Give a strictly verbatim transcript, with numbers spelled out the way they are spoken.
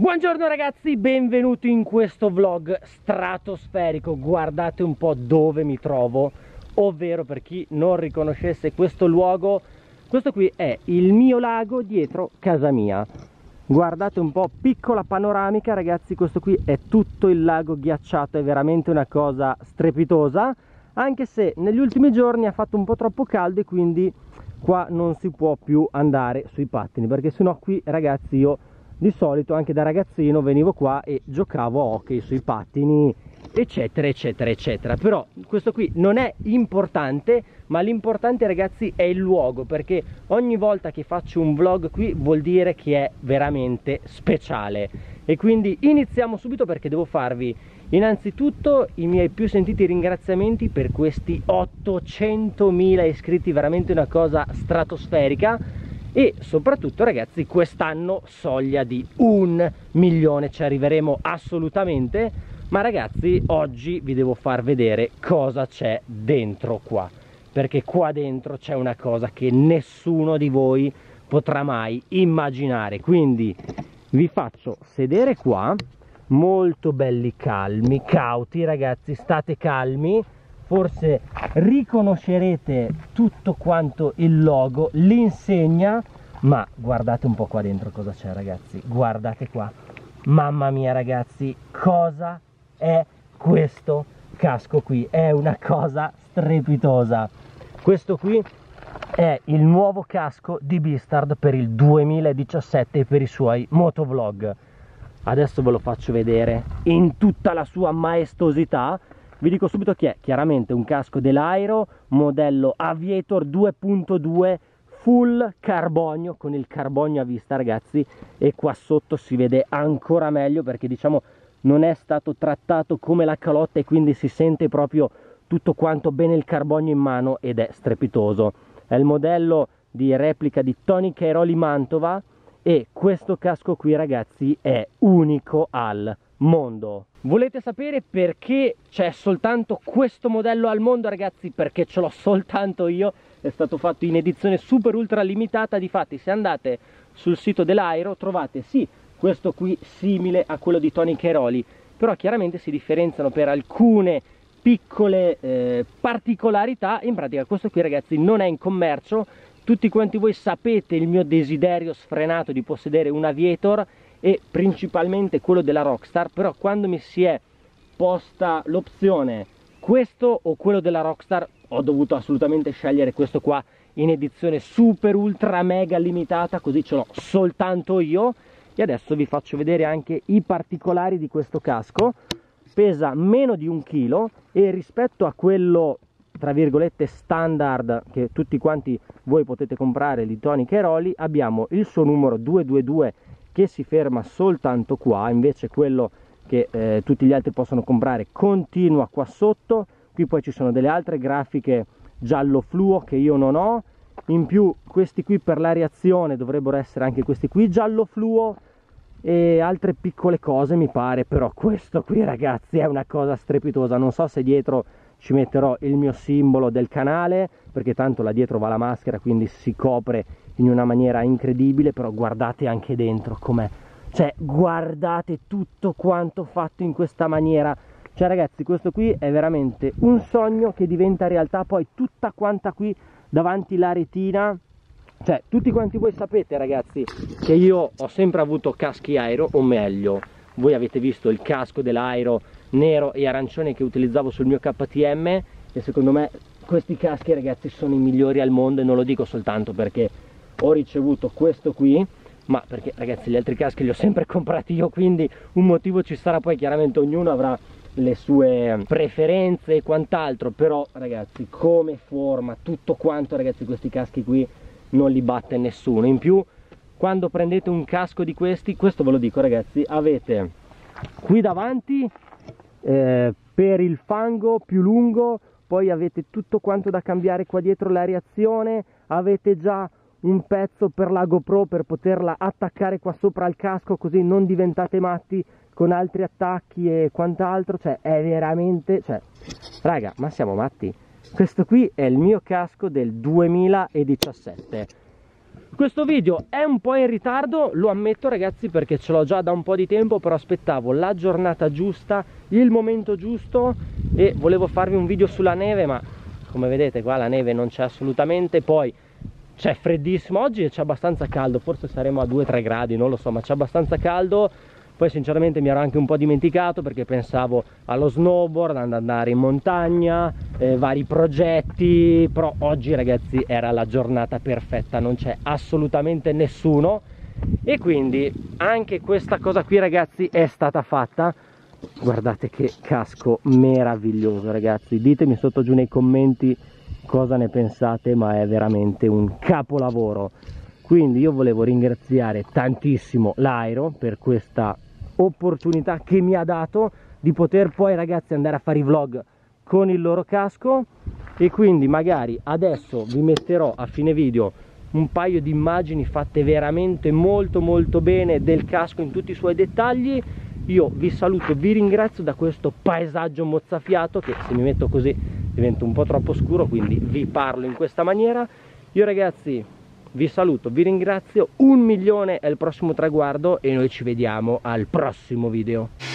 Buongiorno ragazzi, benvenuti in questo vlog stratosferico. Guardate un po' dove mi trovo, ovvero per chi non riconoscesse questo luogo, questo qui è il mio lago dietro casa mia. Guardate un po', piccola panoramica ragazzi, questo qui è tutto il lago ghiacciato, è veramente una cosa strepitosa, anche se negli ultimi giorni ha fatto un po' troppo caldo e quindi qua non si può più andare sui pattini, perché sennò qui ragazzi io di solito anche da ragazzino venivo qua e giocavo a hockey sui pattini eccetera eccetera eccetera. Però questo qui non è importante, ma l'importante ragazzi è il luogo, perché ogni volta che faccio un vlog qui vuol dire che è veramente speciale. E quindi iniziamo subito, perché devo farvi innanzitutto i miei più sentiti ringraziamenti per questi ottocentomila iscritti, veramente una cosa stratosferica. E soprattutto ragazzi, quest'anno soglia di un milione, ci arriveremo assolutamente. Ma ragazzi, oggi vi devo far vedere cosa c'è dentro qua, perché qua dentro c'è una cosa che nessuno di voi potrà mai immaginare. Quindi vi faccio sedere qua, molto belli calmi, cauti ragazzi, state calmi. Forse riconoscerete tutto quanto il logo, l'insegna, ma guardate un po' qua dentro cosa c'è ragazzi, guardate qua, mamma mia ragazzi, cosa è questo casco qui, è una cosa strepitosa. Questo qui è il nuovo casco di Bstaaard per il duemiladiciassette e per i suoi motovlog. Adesso ve lo faccio vedere in tutta la sua maestosità. Vi dico subito che è chiaramente un casco dell'Airo, modello Aviator due punto due, full carbonio, con il carbonio a vista ragazzi, e qua sotto si vede ancora meglio perché diciamo non è stato trattato come la calotta e quindi si sente proprio tutto quanto bene il carbonio in mano ed è strepitoso. È il modello di replica di Tony Cairoli Mantova e questo casco qui ragazzi è unico al mondo. Volete sapere perché c'è soltanto questo modello al mondo ragazzi? Perché ce l'ho soltanto io, è stato fatto in edizione super ultra limitata. Difatti se andate sul sito dell'Airo trovate sì questo qui simile a quello di Tony Cairoli, però chiaramente si differenziano per alcune piccole eh, particolarità. In pratica questo qui ragazzi non è in commercio. Tutti quanti voi sapete il mio desiderio sfrenato di possedere un Aviator e principalmente quello della Rockstar, però quando mi si è posta l'opzione questo o quello della Rockstar ho dovuto assolutamente scegliere questo qua in edizione super ultra mega limitata, così ce l'ho soltanto io. E adesso vi faccio vedere anche i particolari di questo casco. Pesa meno di un chilo e rispetto a quello tra virgolette standard che tutti quanti voi potete comprare di Tony Cairoli abbiamo il suo numero duecentoventidue che si ferma soltanto qua, invece quello che eh, tutti gli altri possono comprare continua qua sotto. Qui poi ci sono delle altre grafiche giallo fluo che io non ho, in più questi qui per la reazione dovrebbero essere anche questi qui giallo fluo e altre piccole cose mi pare. Però questo qui ragazzi è una cosa strepitosa, non so se dietro ci metterò il mio simbolo del canale, perché tanto là dietro va la maschera quindi si copre in una maniera incredibile. Però guardate anche dentro com'è, cioè guardate tutto quanto fatto in questa maniera, cioè ragazzi questo qui è veramente un sogno che diventa realtà. Poi tutta quanta qui davanti la retina, cioè tutti quanti voi sapete ragazzi che io ho sempre avuto caschi Airoh, o meglio voi avete visto il casco dell'Airoh nero e arancione che utilizzavo sul mio K T M, e secondo me questi caschi ragazzi sono i migliori al mondo, e non lo dico soltanto perché ho ricevuto questo qui, ma perché ragazzi gli altri caschi li ho sempre comprati io, quindi un motivo ci sarà. Poi chiaramente ognuno avrà le sue preferenze e quant'altro, però ragazzi come forma tutto quanto ragazzi questi caschi qui non li batte nessuno. In più quando prendete un casco di questi, questo ve lo dico ragazzi, avete qui davanti eh, per il fango più lungo, poi avete tutto quanto da cambiare qua dietro la reazione, avete già un pezzo per la GoPro per poterla attaccare qua sopra al casco così non diventate matti con altri attacchi e quant'altro. Cioè è veramente, cioè raga, ma siamo matti. Questo qui è il mio casco del duemiladiciassette Questo video è un po' in ritardo, lo ammetto ragazzi, perché ce l'ho già da un po' di tempo, però aspettavo la giornata giusta, il momento giusto, e volevo farvi un video sulla neve, ma come vedete qua la neve non c'è assolutamente. Poi c'è freddissimo oggi e c'è abbastanza caldo, forse saremo a due tre gradi, non lo so, ma c'è abbastanza caldo. Poi sinceramente mi ero anche un po' dimenticato, perché pensavo allo snowboard, ad andare in montagna, eh, vari progetti, però oggi ragazzi era la giornata perfetta, non c'è assolutamente nessuno, e quindi anche questa cosa qui ragazzi è stata fatta. Guardate che casco meraviglioso ragazzi, ditemi sotto giù nei commenti cosa ne pensate, ma è veramente un capolavoro. Quindi io volevo ringraziare tantissimo Lairo per questa opportunità che mi ha dato di poter poi ragazzi andare a fare i vlog con il loro casco, e quindi magari adesso vi metterò a fine video un paio di immagini fatte veramente molto molto bene del casco in tutti i suoi dettagli. Io vi saluto, vi ringrazio da questo paesaggio mozzafiato, che se mi metto così diventa un po' troppo scuro, quindi vi parlo in questa maniera. Io ragazzi vi saluto, vi ringrazio, un milione è il prossimo traguardo e noi ci vediamo al prossimo video.